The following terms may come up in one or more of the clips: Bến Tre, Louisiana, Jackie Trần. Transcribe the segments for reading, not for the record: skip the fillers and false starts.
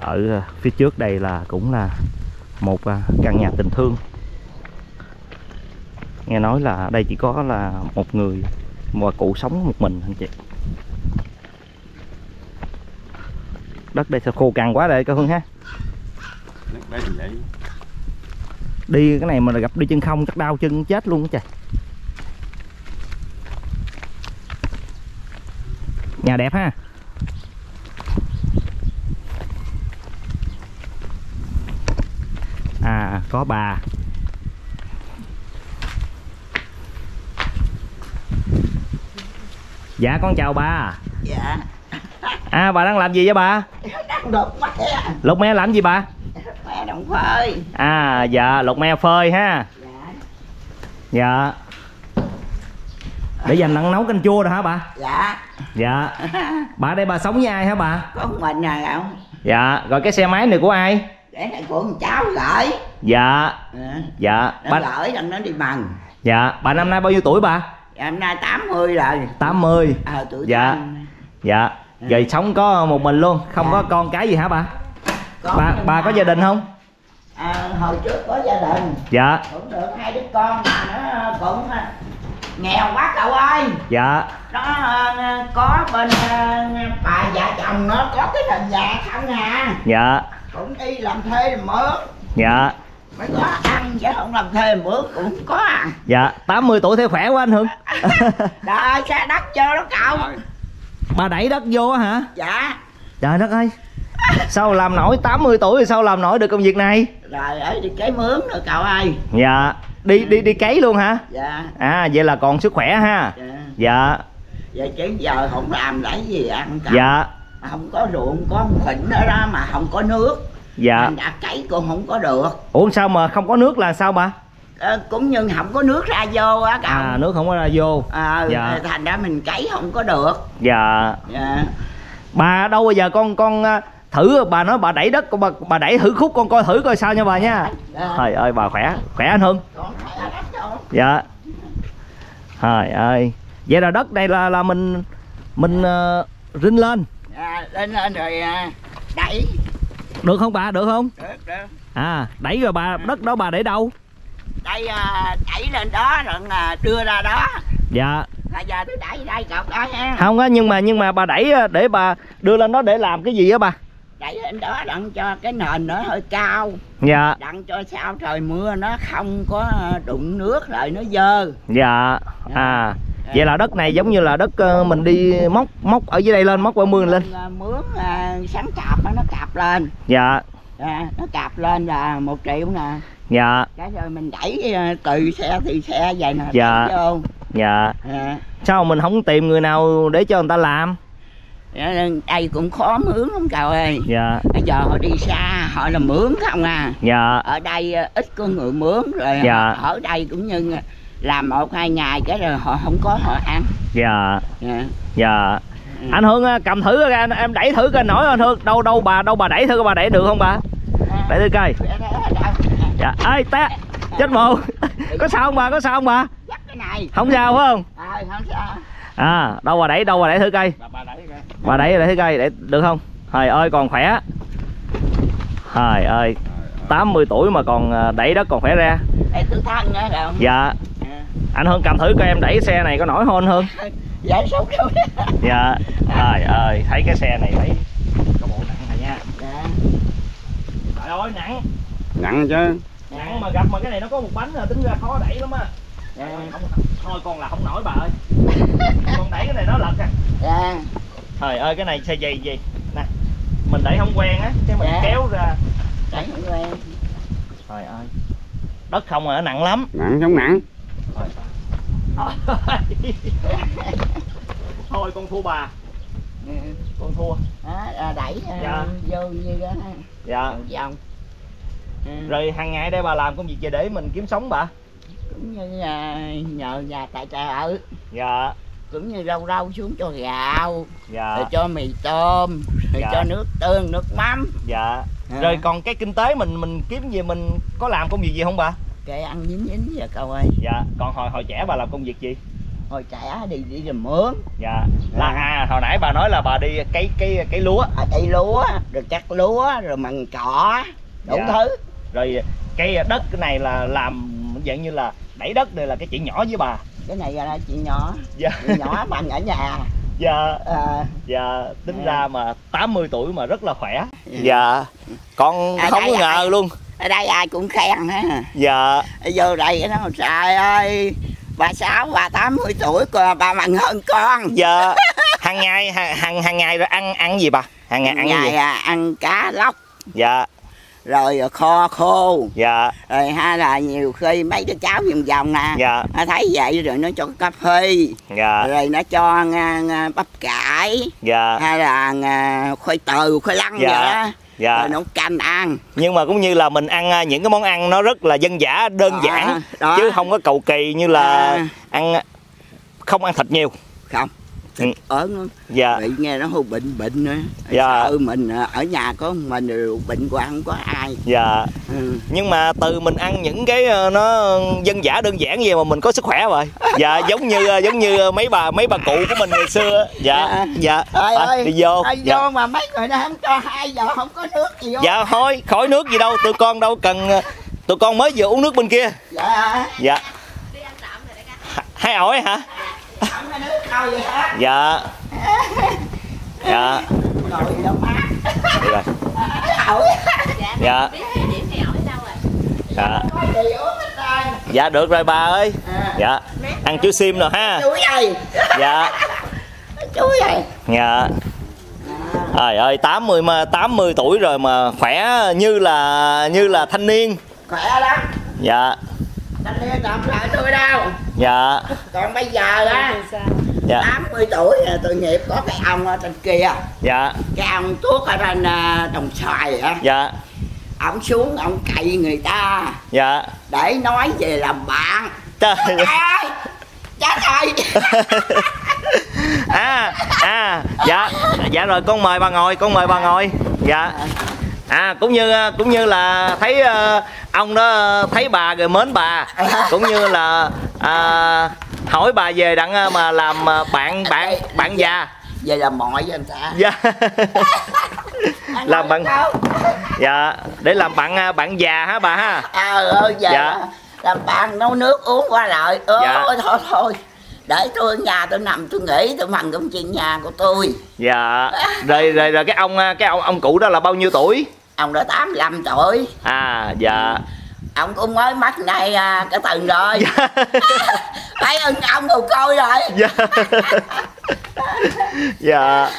Ở phía trước đây là cũng là một căn nhà tình thương. Nghe nói là đây chỉ có là một người, một cụ sống một mình anh chị. Đất đây sao khô cằn quá đây cô Hương ha. Đi cái này mà gặp đi chân không chắc đau chân chết luôn á trời. Nhà đẹp ha. À có bà. Dạ con chào bà. Dạ. À bà đang làm gì vậy bà? Đang lột me. Lột me làm gì bà? Me đồng phơi. À dạ lột me phơi ha. Dạ. Dạ. Để dành ăn nấu canh chua rồi hả bà? Dạ. Dạ. Bà ở đây bà sống với ai hả bà? Có mình à không? Dạ. Rồi cái xe máy này của ai? Để này của con cháu gửi. Dạ. Dạ. Nó bà gửi xong nó đi bằng. Dạ. Bà năm nay bao nhiêu tuổi bà? Dạ, năm nay 80 rồi. 80. Ờ tuổi. Dạ. Dạ. Vậy sống có một mình luôn, không dạ. Có con cái gì hả bà? Có bà có gia đình không? À, hồi trước có gia đình. Dạ. Cũng được hai đứa con mà nó cũng nghèo quá cậu ơi. Dạ. Nó có bên bà vợ chồng nó có cái đền dạ không à. Dạ. Cũng đi làm thuê làm mướn. Dạ. Mới có ăn chứ không làm thuê làm mướn cũng có ăn. Dạ. 80 tuổi thấy khỏe quá anh Hưng. Trời ơi xe đất chưa đó cậu. Bà đẩy đất vô hả? Dạ. Trời đất ơi. Sao làm nổi, 80 tuổi rồi sao làm nổi được công việc này? Rồi ở đi cấy mướn nữa cậu ơi. Dạ. Đi cấy luôn hả? Dạ. À vậy là còn sức khỏe ha. Dạ. Dạ. Vậy chứ giờ không làm lấy gì ăn cậu. Dạ. Không có ruộng, có phỉnh ở đó mà không có nước. Dạ. Mình đã cấy cũng không có được. Ủa sao mà không có nước là sao bà? Cũng như không có nước ra vô á cậu. À nước không có ra vô. Dạ. Thành ra mình cấy không có được. Dạ. Dạ. Bà đâu bây giờ con thử bà nói bà đẩy đất bà đẩy thử khúc con coi thử coi sao nha bà nha. Dạ. Trời ơi bà khỏe, khỏe anh Hưng. Dạ. Trời ơi. Vậy là đất này là mình rinh lên. Dạ, lên rồi đẩy. Được không bà, được không? Được, được. À, đẩy rồi bà, đất đó bà để đâu? Đây đẩy lên đó rồi đưa ra đó. Dạ. Bây giờ tôi đẩy đây cọc đó nha. Không á, nhưng mà bà đẩy để bà đưa lên đó để làm cái gì á bà? Đẩy lên đó đặng cho cái nền nó hơi cao. Dạ. Đặng cho sao trời mưa nó không có đụng nước rồi nó dơ. Dạ. À. Vậy là đất này giống như là đất mình đi móc ở dưới đây lên, móc qua mương lên. Mướn sáng cạp nó cạp lên. Dạ. À, nó cạp lên là 1 triệu nè. Dạ. Cái rồi mình đẩy từ xe thì xe vậy nè. Dạ. Vô. Dạ. À. Sao mình không tìm người nào để cho người ta làm? Đây cũng khó mướn lắm cậu ơi. Dạ. Bây giờ họ đi xa họ là mướn không à. Dạ. Ở đây ít có người mướn rồi. Dạ. Ở đây cũng như làm 1-2 ngày cái rồi họ không có họ ăn. Dạ. Dạ. Dạ. Ừ. Anh Hương cầm thử ra em đẩy thử coi nổi anh Hương. Đâu bà đẩy thử coi bà đẩy được không bà? Đẩy thử coi. Dạ. Ê té. Chết mồ. Có sao không bà? Có sao không bà? Không sao phải không? Không sao. À, đâu bà đẩy thử coi. Bà đẩy thử coi, để được không? Trời ơi còn khỏe. Trời ơi. 80 tuổi mà còn đẩy đất còn khỏe ra. Để tự thân nữa không? Dạ. Anh Hưng cầm thử coi em đẩy xe này có nổi không anh Hưng? Dạ sốc luôn. Dạ. Trời ơi, thấy cái xe này thấy có bộ nặng này nha. Dạ. Trời ơi nặng. Nặng chứ. Nặng mà gặp mà cái này nó có một bánh là tính ra khó đẩy lắm á. Dạ. Thôi con là không nổi bà ơi. Con đẩy cái này nó lật à. Dạ. Trời ơi cái này xe dày gì. Nè. Mình đẩy không quen á, cái mình dạ. Kéo ra. Đẩy không quen. Trời ơi. Đất không mà nó nặng lắm. Nặng giống nặng. Thôi con thua bà. Con thua. Đẩy dạ. Vô như đó. Dạ. Vòng. Rồi hàng ngày đây bà làm công việc gì để mình kiếm sống bà? Cũng như nhờ nhà tại chợ. Dạ. Cũng như rau xuống cho gạo. Dạ. Rồi cho mì tôm. Rồi dạ. Cho nước tương, nước mắm. Dạ. Rồi còn cái kinh tế mình kiếm gì, mình có làm công việc gì không bà? Kệ ăn dính giờ cậu ơi. Dạ. Còn hồi trẻ bà làm công việc gì? hồi trẻ đi đi rồi mướn. Dạ. Là à, hồi nãy bà nói là bà đi cái lúa. À, cây lúa, rồi cắt lúa, rồi mần cỏ, đủ dạ. thứ. Rồi cái đất này là làm dạng như là đẩy đất này là cái chuyện nhỏ với bà. Cái này là chuyện nhỏ. Dạ. Chuyện nhỏ bằng ở nhà. Dạ. Dạ, tính ra mà 80 tuổi mà rất là khỏe. Dạ. Con à, không ngờ ai, luôn. Ở đây ai cũng khen ha. Dạ. Vô đây nó trời ơi. Bà 80 tuổi còn bà mạnh hơn con. Dạ. Hàng ngày hàng ngày rồi ăn gì bà? Hàng ngày ăn gì? À, ăn cá lóc. Dạ. Rồi kho khô. Dạ. Rồi hay là nhiều khi mấy đứa cháu vòng vòng nè. Dạ. Nó thấy vậy rồi nó cho cà phê. Dạ. Rồi nó cho bắp cải. Dạ. Hay là khoai từ, khoai lang vậy đó. Dạ. Rồi nấu canh ăn. Nhưng mà cũng như là mình ăn những cái món ăn nó rất là dân dã, đơn giản đó. Chứ không có cầu kỳ như là không ăn thịt nhiều. Không. Thịt ớn. Dạ. Bị nghe nó hơi bệnh nữa. Dạ. Sợ mình ở nhà có mình rồi bệnh qua không có ai. Dạ. Nhưng mà từ mình ăn những cái nó dân dã đơn giản gì mà mình có sức khỏe rồi. Dạ. giống như mấy bà cụ của mình ngày xưa. Dạ. Dạ. Ơi, đi vô. Đi dạ. vô mà mấy người nó không cho 2 giờ không có nước gì vô. Dạ thôi, khỏi nước gì đâu, tụi con đâu cần, tụi con mới vừa uống nước bên kia. Dạ. Dạ. Đi ăn tạm rồi đại ca. Hai ổi hả? Dạ. Dạ. Dạ. Dạ. Dạ được rồi bà ơi. Dạ. Ăn chuối sim rồi ha. Dạ. Dạ. Trời ơi, 80 tuổi rồi mà khỏe như là thanh niên. Khỏe lắm. Dạ. Thanh niên làm lại tôi đâu. Dạ. Còn bây giờ đó dạ. 80 tuổi rồi tội nghiệp, có cái ông ở trên kia. Dạ. Cái ông tuốt ở trên đồng xoài hả? Dạ. Ông xuống ông cậy người ta. Dạ. Để nói về làm bạn. Trời ơi. Chết ơi. Dạ. Dạ rồi con mời bà ngồi, con mời bà ngồi. Dạ. À cũng như là thấy ông đó thấy bà rồi mến bà, cũng như là hỏi bà về đặng mà làm bạn già. Về làm mọi với anh ta. Dạ. Làm bạn. Dạ, để làm bạn già hả bà ha? Dạ. Làm bạn nấu nước uống qua lại. Dạ. Thôi. Để tôi ở nhà tôi nằm tôi nghỉ tôi mần công chuyện nhà của tôi. Dạ. Rồi cái ông cụ đó là bao nhiêu tuổi? Ông đã 85 tuổi. À dạ. Ông cũng mới mất này cái tuần rồi. Dạ. Thấy ông ngồi coi rồi. Dạ. Dạ.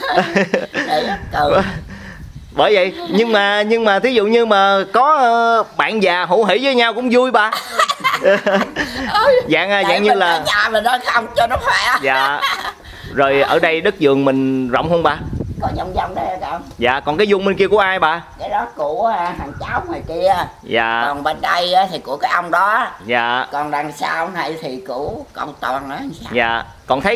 Bởi vậy nhưng mà thí dụ như mà có bạn già hữu hỷ với nhau cũng vui bà. dạng như là nhà mình đó không cho nó khỏe. Dạ. Rồi ở đây đất vườn mình rộng không bà? Có vòng đây cậu. Dạ. Còn cái vuông bên kia của ai bà? Cái đó của thằng cháu ngoài kia. Dạ. Còn bên đây thì của cái ông đó. Dạ. Còn đằng sau này thì của con Toàn nữa. Dạ. Còn thấy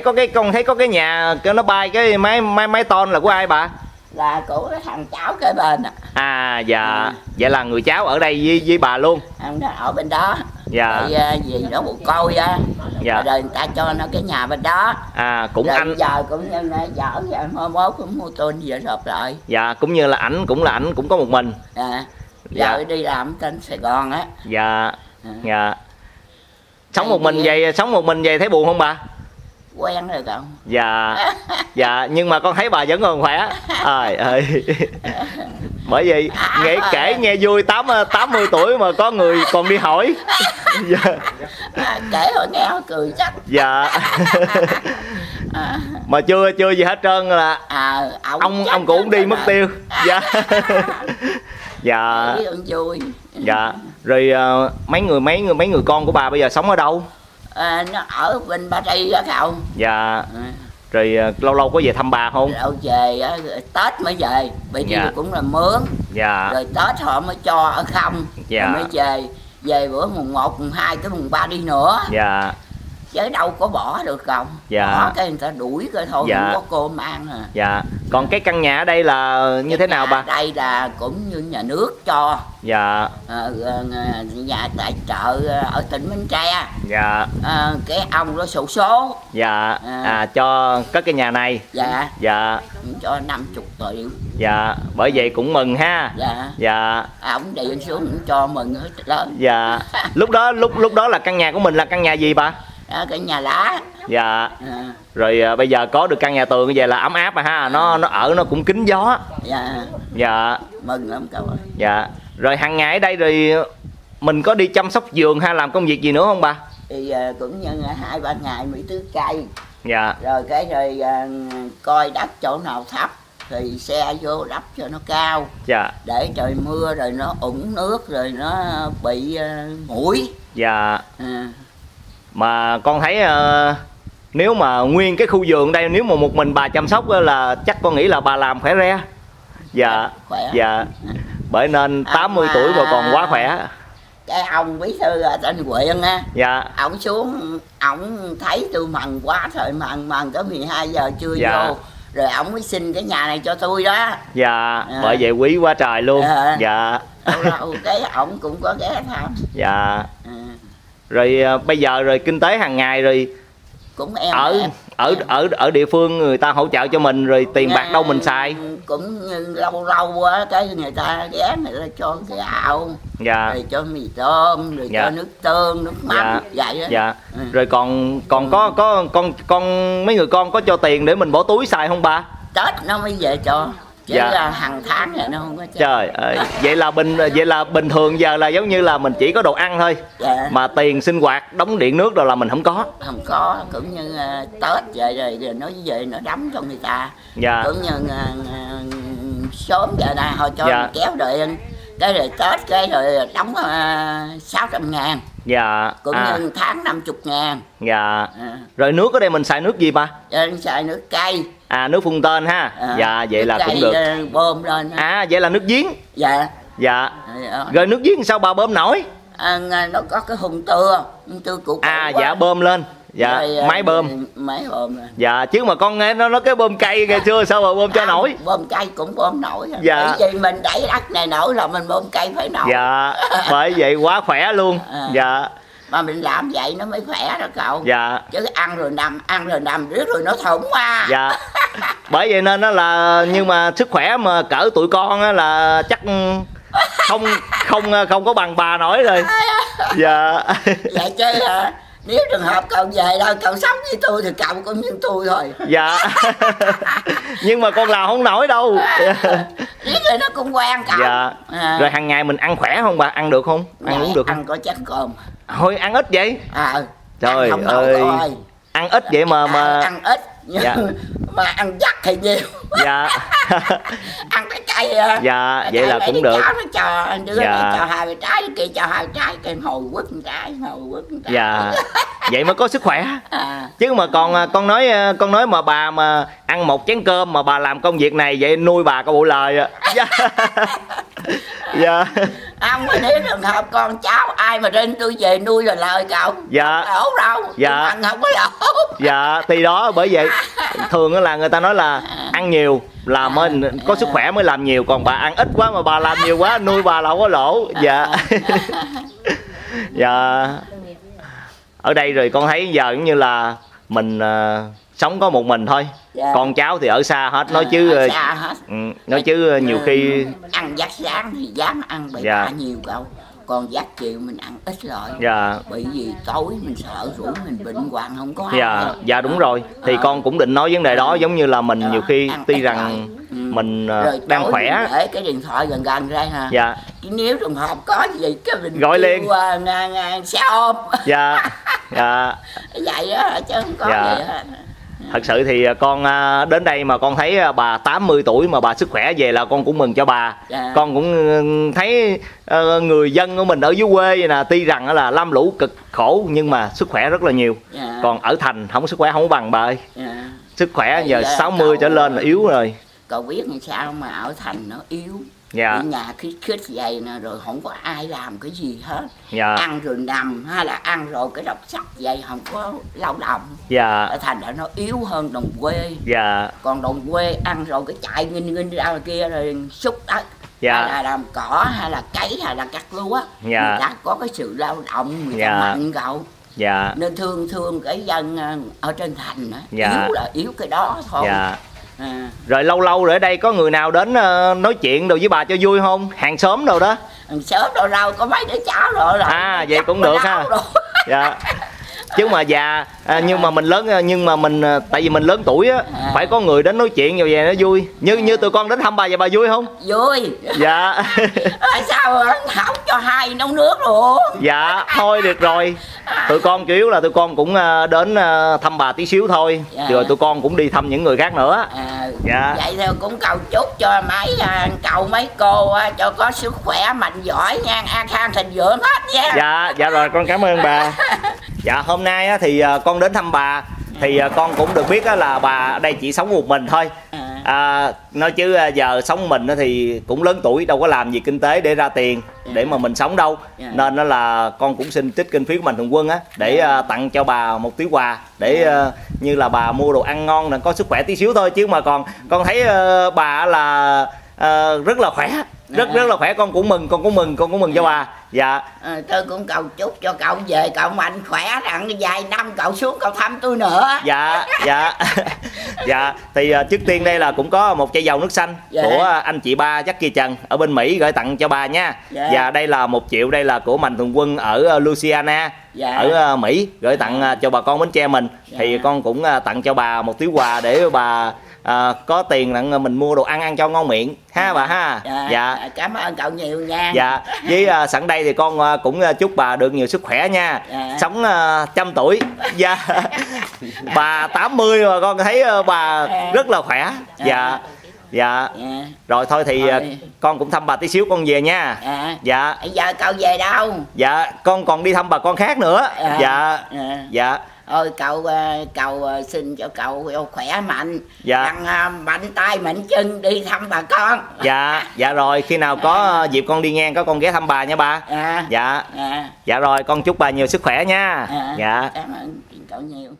có cái nhà nó bay cái máy tôn là của ai bà? Là của cái thằng cháu kế bên ạ. À dạ. Vậy là người cháu ở đây với bà luôn. Ông đó ở bên đó. Dạ. Rồi gì đó bộ coi á. Dạ. Rồi người ta cho nó cái nhà bên đó. À cũng rồi anh giờ cũng như là vợ giờ mốt cũng mua tôn về sọp lại. Dạ cũng như là ảnh cũng có một mình. À giờ dạ. đi làm trên Sài Gòn á. Dạ. Dạ. Sống một mình vậy, thấy buồn không bà? Quen rồi cậu. Dạ. Dạ nhưng mà con thấy bà vẫn còn khỏe. Trời ơi. Bởi vì nghe kể nghe vui, 80 tuổi mà có người còn đi hỏi. Dạ. Kể họ nghe họ cười chắc. Dạ. Mà chưa gì hết trơn là ông cũng đi mất tiêu. Dạ. Dạ. Vui. Dạ. Rồi mấy người con của bà bây giờ sống ở đâu? Nó ở bên Ba Tri đó cậu. Dạ. Rồi lâu lâu có về thăm bà không? Lâu về, Tết mới về. Bởi vì cũng là mướn. Dạ. Rồi Tết họ mới cho ở không. Dạ. Rồi mới về bữa mùng 1, mùng 2 tới mùng 3 đi nữa. Dạ. chứ đâu có bỏ được không. Dạ. Bỏ cái người ta đuổi cái thôi, dạ. Không có cơm ăn à. Dạ. Còn cái căn nhà ở đây là như thế nào bà? Đây là cũng như nhà nước cho. Dạ. Nhà tài trợ ở tỉnh Bến Tre. Dạ. Cái ông đó xổ số. Dạ. Cho có cái nhà này. Dạ. Dạ. Cho 50 triệu. Dạ. Bởi vậy cũng mừng ha. Dạ. Dạ. Ổng điện xuống cũng cho mừng hết lớn. Dạ. Lúc đó là căn nhà của mình là căn nhà gì bà? Cái nhà lá. Dạ. Rồi bây giờ có được căn nhà tường như vậy là ấm áp mà ha, nó ở nó cũng kín gió. Dạ. Dạ. Mừng lắm cậu ơi. Dạ. Rồi hàng ngày ở đây rồi mình có đi chăm sóc vườn hay làm công việc gì nữa không bà? Thì cũng như 2-3 ngày mới tưới cây. Dạ. Rồi cái rồi coi đất chỗ nào thấp thì xe vô đắp cho nó cao. Dạ. Để trời mưa rồi nó ủng nước rồi nó bị muỗi. Dạ. Mà con thấy nếu mà nguyên cái khu vườn đây nếu mà một mình bà chăm sóc là chắc con nghĩ là bà làm khỏe re. Dạ. Khỏe. Dạ. Bởi nên 80 tuổi rồi còn quá khỏe. Cái ông bí thư tên Quyện á. Dạ. Ổng xuống, ổng thấy tôi mần quá trời, mần tới 12 giờ chưa. Dạ. Vô. Rồi ổng mới xin cái nhà này cho tôi đó. Dạ. Bởi vậy quý quá trời luôn. Dạ. Cái ổng cũng có ghé thăm. Dạ. Rồi bây giờ rồi kinh tế hàng ngày rồi cũng ở địa phương người ta hỗ trợ cho mình rồi tiền bạc đâu mình xài, cũng lâu lâu á cái người ta ghé người ta cho cái gạo. Dạ. Rồi cho mì tôm rồi. Dạ. Cho nước tương nước mắm. Dạ. Vậy đó. Dạ. Rồi còn có mấy người con có cho tiền để mình bỏ túi xài không ba? Tết nó mới về cho. Chứ dạ. Hàng tháng là nó không có chơi. Trời ơi, vậy là bình thường giờ là giống như là mình chỉ có đồ ăn thôi. Dạ. Mà tiền sinh hoạt, đóng điện nước rồi là mình không có. Không có, cũng như Tết vậy rồi nó về nó đấm cho người ta. Dạ. Cũng như sớm giờ này họ cho. Dạ. Kéo điện. Cái rồi Tết cái rồi đóng 600 ngàn. Dạ. Cũng như tháng 50 ngàn. Dạ. Rồi nước ở đây mình xài nước gì ba? Mình xài nước cây. Nước phun tên ha. Dạ, vậy là cũng được. Bơm lên. Vậy là nước giếng. Dạ. Dạ. Rồi nước giếng sao bà bơm nổi? Nó có cái hùng tưa của. Dạ, bơm lên. Dạ. Rồi, máy bơm lên. Dạ, chứ mà con nghe nó nói cái bơm cây ngày xưa sao mà bơm cho nổi? Bơm cây cũng bơm nổi. Dạ. Vì mình đẩy đất này nổi là mình bơm cây phải nổi. Dạ. Bởi vậy quá khỏe luôn. Dạ. Mà mình làm vậy nó mới khỏe đó cậu. Dạ. Chứ ăn rồi nằm riết rồi nó thủng qua. Dạ. Bởi vậy nên nó là, nhưng mà sức khỏe mà cỡ tụi con á là chắc không có bằng bà nổi rồi. Dạ. Dạ chứ nếu trường hợp cậu về đâu cậu sống với tôi thì cậu cũng như tôi thôi. Dạ. Nhưng mà con làm không nổi đâu. Riết rồi nó cũng quen cậu. Dạ. Rồi hàng ngày mình ăn khỏe không bà? Ăn được không? Ăn uống được không? Ăn có chén cơm. Thôi ăn ít vậy. Trời ơi. Ăn ít vậy mà ăn ít. Dạ. Mà ăn dắt thì nhiều. Dạ. Ăn cái cây. Dạ, vậy cây là cũng được. Cháu nó chờ, đưa dạ. Nó chờ 2 trái, kia chờ 2 trái, kia hồi quất trái. Dạ. Vậy mới có sức khỏe. Chứ mà còn con nói mà bà mà ăn 1 chén cơm mà bà làm công việc này vậy nuôi bà có bộ lời. Dạ. Dạ. Ông mà nếu trường hợp con cháu ai mà trên tôi về nuôi là lời cậu. Dạ. Lỗ đâu. Dạ. Ăn không có lỗ. Dạ, thì đó bởi vậy thường là người ta nói là ăn nhiều là mới có sức khỏe mới làm nhiều, còn bà ăn ít quá mà bà làm nhiều quá nuôi bà là không có lỗ. Dạ. Dạ. Ở đây rồi con thấy giờ cũng như là mình sống có một mình thôi. Dạ. Con cháu thì ở xa hết, nói chứ nhiều khi ăn vắt sáng thì dám ăn bậy bạ nhiều cậu, còn vắt chiều mình ăn ít rồi. Dạ. Bởi vì tối mình sợ rủi mình bệnh hoạn không có. Dạ. Ăn. Dạ đúng rồi. Thì con cũng định nói vấn đề đó, giống như là mình nhiều khi tuy rằng mình rồi, đang khỏe mình để cái điện thoại gần ra ha. Dạ. Nếu trường hợp có gì cái mình gọi liền xe ôm. Dạ. Dạ. Vậy đó chứ không có gì hết. Thật sự thì con đến đây mà con thấy bà 80 tuổi mà bà sức khỏe về là con cũng mừng cho bà. Dạ. Con cũng thấy người dân của mình ở dưới quê vậy nè, tuy rằng là lam lũ cực khổ nhưng mà sức khỏe rất là nhiều. Dạ. Còn ở thành không sức khỏe không bằng bà ơi. Dạ. Sức khỏe giờ 60 trở lên là yếu rồi. Cậu biết làm sao mà ở thành nó yếu. Dạ. Nhà khi khuyết vậy nè, rồi không có ai làm cái gì hết. Dạ. Ăn rồi nằm hay là ăn rồi cái đọc sách vậy, không có lao động. Dạ. Thành ra nó yếu hơn đồng quê. Dạ. Còn đồng quê ăn rồi cái chạy nghinh nghinh ra kia rồi xúc đất. Dạ. Hay là làm cỏ hay là cấy hay là cắt lúa. Dạ. Người ta có cái sự lao động, người ta dạ. mạnh cậu. Dạ. Nên thương cái dân ở trên thành đó. Dạ. Yếu là yếu cái đó thôi. Dạ. À. Rồi lâu lâu rồi ở đây có người nào đến nói chuyện đồ với bà cho vui không? Hàng xóm đâu đó. Hàng xóm đâu đâu, có mấy đứa cháu rồi. À vậy cũng được ha. Dạ. Chứ mà già nhưng mà mình lớn, nhưng mà mình tại vì mình lớn tuổi á, phải có người đến nói chuyện rồi về nó vui. Như tụi con đến thăm bà vậy bà vui không? Vui. Dạ. Sao không cho hai nấu nước luôn. Dạ thôi được rồi. Tụi con chủ yếu là tụi con cũng đến thăm bà tí xíu thôi. Dạ. Rồi tụi con cũng đi thăm những người khác nữa. Dạ. Vậy thôi cũng cầu chúc cho mấy cô cho có sức khỏe mạnh giỏi nha, an khang thịnh vượng hết nha. Dạ dạ rồi con cảm ơn bà. Dạ hôm nay thì con đến thăm bà thì con cũng được biết là bà ở đây chỉ sống một mình thôi. Nói chứ giờ sống mình thì cũng lớn tuổi, đâu có làm gì kinh tế để ra tiền để mà mình sống đâu. Nên là con cũng xin trích kinh phí của mạnh thường quân để tặng cho bà một túi quà để như là bà mua đồ ăn ngon là có sức khỏe tí xíu thôi. Chứ mà còn con thấy bà là rất là khỏe, rất là khỏe. Con cũng mừng, con cũng mừng cho bà. Dạ. Tôi cũng cầu chúc cho cậu về cậu mạnh khỏe, rằng vài năm cậu xuống cậu thăm tôi nữa. Dạ dạ. Dạ thì trước tiên đây là cũng có một chai dầu nước xanh của anh chị ba Jackie Trần ở bên Mỹ gửi tặng cho bà nha. Dạ. Đây là 1 triệu, đây là của mạnh thường quân ở Louisiana ở Mỹ gửi tặng cho bà con Bến Tre mình. Thì con cũng tặng cho bà một túi quà để bà có tiền là mình mua đồ ăn ăn cho ngon miệng ha bà ha. Dạ. Cảm ơn cậu nhiều nha. Dạ. Với sẵn đây thì con cũng chúc bà được nhiều sức khỏe nha. Sống 100 tuổi. Dạ. Bà 80 mà con thấy bà rất là khỏe. Dạ. Dạ. Rồi thôi thì con cũng thăm bà tí xíu con về nha. Dạ. Bây giờ cậu về đâu? Dạ con còn đi thăm bà con khác nữa. Dạ. Dạ. Ôi cậu xin cho cậu khỏe mạnh. Dạ. Ăn mạnh tay mạnh chân đi thăm bà con. Dạ dạ rồi khi nào có dịp con đi ngang có con ghé thăm bà nha bà. Dạ dạ rồi con chúc bà nhiều sức khỏe nha. Dạ cảm ơn cậu nhiều.